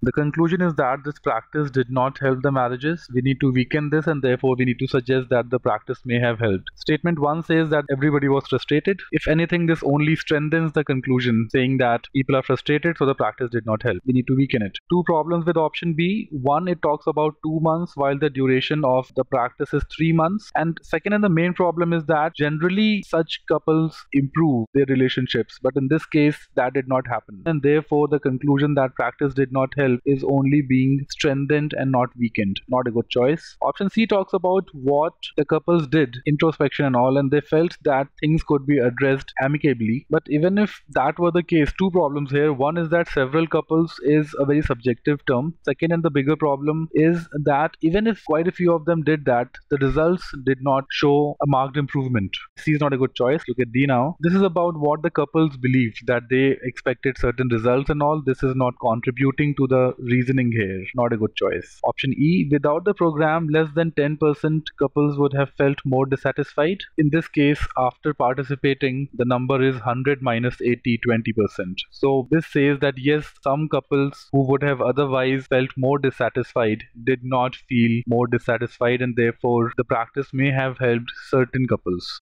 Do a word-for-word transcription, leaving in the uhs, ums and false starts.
The conclusion is that this practice did not help the marriages. We need to weaken this, and therefore we need to suggest that the practice may have helped. Statement one says that everybody was frustrated. If anything, this only strengthens the conclusion, saying that people are frustrated, so the practice did not help. We need to weaken it. Two problems with option B. One, it talks about two months while the duration of the practice is three months. And second, and the main problem is that generally such couples improve their relationships. But in this case, that did not happen. And therefore, the conclusion that practice did not help is only being strengthened and not weakened. Not a good choice. Option C talks about what the couples did, introspection and all, and they felt that things could be addressed amicably. But even if that were the case, two problems here. One is that several couples is a very subjective term. Second, and the bigger problem is that even if quite a few of them did that, the results did not show a marked improvement. C is not a good choice. Look at D now. This is about what the couples believed, that they expected certain results and all. This is not contributing to the reasoning here. Not a good choice. Option E, without the program, less than ten percent couples would have felt more dissatisfied. In this case, after participating, the number is one hundred minus eighty, twenty percent. So this says that yes, some couples who would have otherwise felt more dissatisfied did not feel more dissatisfied, and therefore the practice may have helped certain couples.